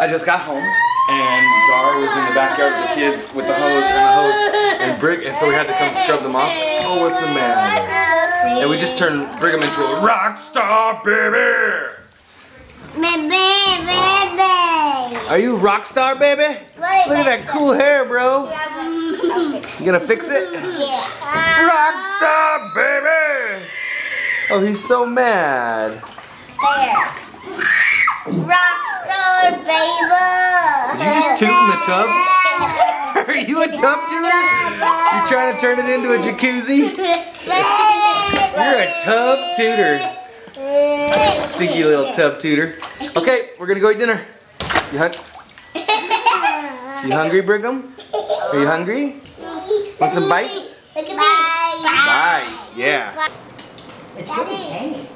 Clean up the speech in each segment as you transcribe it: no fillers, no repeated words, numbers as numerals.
I just got home and Dar was in the backyard with the kids with the hose and so we had to come scrub them off. Oh, what's the matter? And we just turned Brigham into a rock star, baby. Are you rock star, baby? Look at that cool hair, bro. You gonna fix it? Yeah. Rock star, baby. Oh, he's so mad. Rock star, baby. Did you just toot in the tub? Are you a tub tooter? You trying to turn it into a jacuzzi? You're a tub tooter. Stinky little tub tooter. Okay, we're gonna go eat dinner. You hungry, Brigham? Are you hungry? Want some bites? Look at me. Bites, yeah. It's really tangy.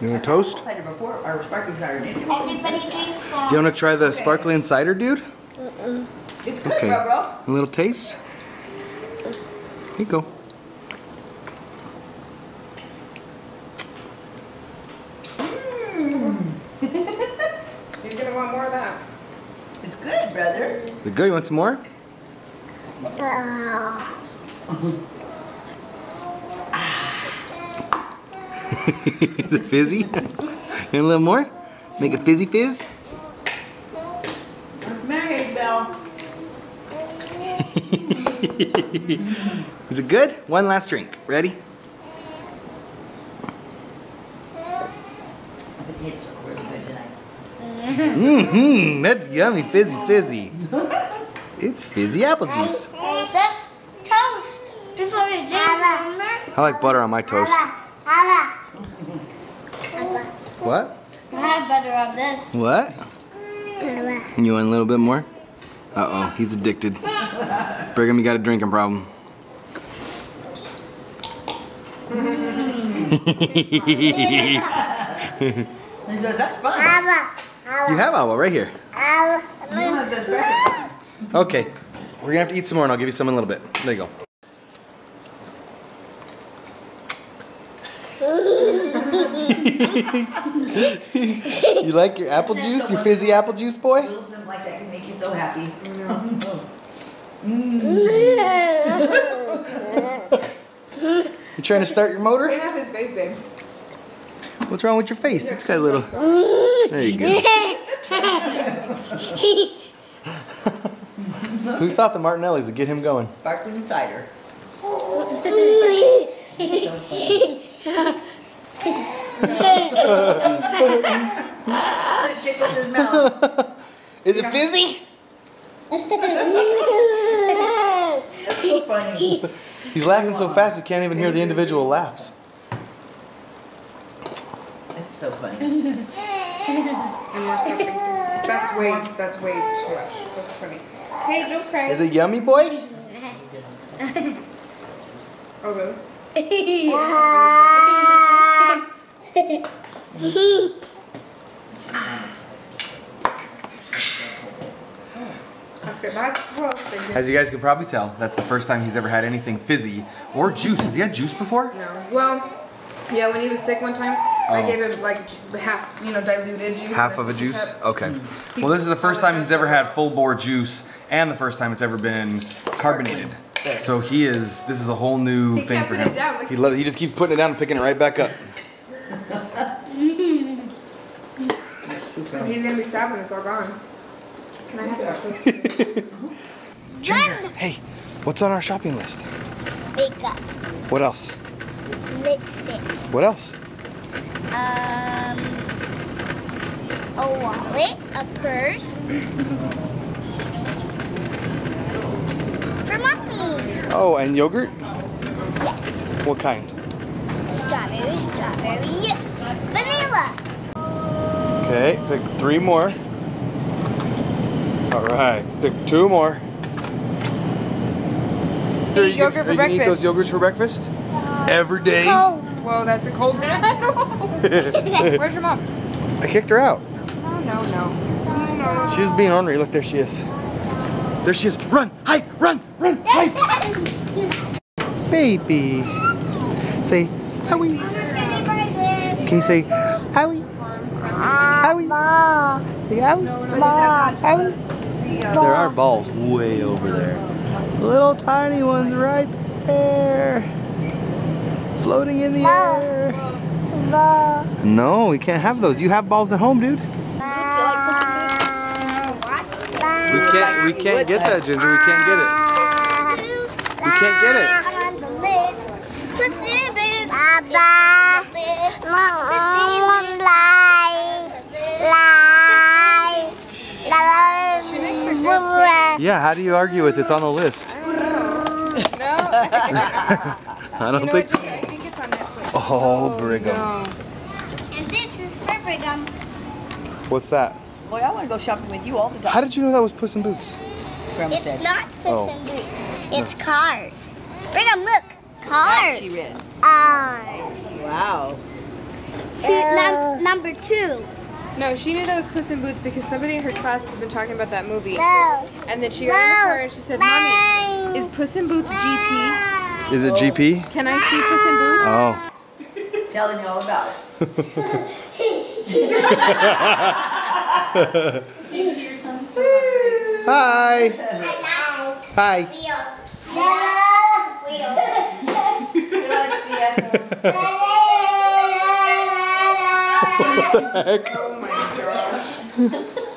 You want a toast? You want to try the sparkling cider, dude? It's good, okay. A little taste? Here you go. You're gonna want more of that. It's good, brother. Is it good? You want some more? Is it fizzy? And a little more? Make a fizzy fizz? Mary Bell. Is it good? One last drink. Ready? Mm-hmm, that's yummy, fizzy, fizzy. It's fizzy apple juice. That's toast. Before we drink, remember? I like butter on my toast. What? I have butter on this. What? You want a little bit more? Uh-oh, he's addicted. Brigham, you got a drinking problem. That's fun. You have Awa right here. Okay, we're gonna have to eat some more and I'll give you some in a little bit. There you go. You like your apple juice, your fizzy apple juice, boy? Something like that can make you so happy. You trying to start your motor? Get off his face, babe. What's wrong with your face? It's got a little. There you go. Who thought the Martinelli's would get him going? Sparkling cider. Is it fizzy? That's so funny. He's laughing so fast you can't even hear the individual laughs. So funny. And that's way too much. That's funny. Hey, don't cry. Is it yummy, boy? Oh, really? As you guys can probably tell, that's the first time he's ever had anything fizzy or juice. Has he had juice before? No. Well, yeah, when he was sick one time, I gave him like half, you know, diluted juice. Half of a juice? Okay. Well, this is the first time he's ever had full bore juice and the first time it's ever been carbonated. So he is, this is a whole new thing for him. He loves it. He just keeps putting it down and picking it right back up. He's going to be sad when it's all gone. Can I have that? Ginger, hey, what's on our shopping list? Makeup. What else? Lipstick. What else? A wallet, a purse. For mommy. Oh, and yogurt? Yes. What kind? Strawberry, strawberry, vanilla. Okay, pick three more. All right, pick two more. Eat yogurt for breakfast. Are you gonna eat those yogurts for breakfast? Every day. Cold. Whoa, that's a cold one. Where's your mom? I kicked her out. Oh, no, no, no. She's being ornery. Look, there she is. There she is. Run, hide, run, run, hide. Baby. Say, Howie. Can you say, Howie? Howie. The there are balls way over there. Little tiny ones right there. Floating in the air. No, we can't have those. You have balls at home, dude. We can't get that, Ginger. We can't get it. We can't get it. On the list. Puss in Boots. Yeah, how do you argue with it's on the list? I don't know. No. I don't think. I think it's on Netflix. Oh, Brigham. No. And this is for Brigham. What's that? Boy, I want to go shopping with you all the time. How did you know that was Puss in Boots? Grandma it's said. Not Puss in Boots. It's Cars. Brigham, look. Cars. She read. Wow. Number two. No, she knew that was Puss in Boots because somebody in her class has been talking about that movie. No. And then she got in the car and she said, Mommy, is Puss in Boots GP? Is it GP? Can I see Puss in Boots? Oh. Tell him all about it. Hi. Hi. Wheels. What the heck? Oh my God.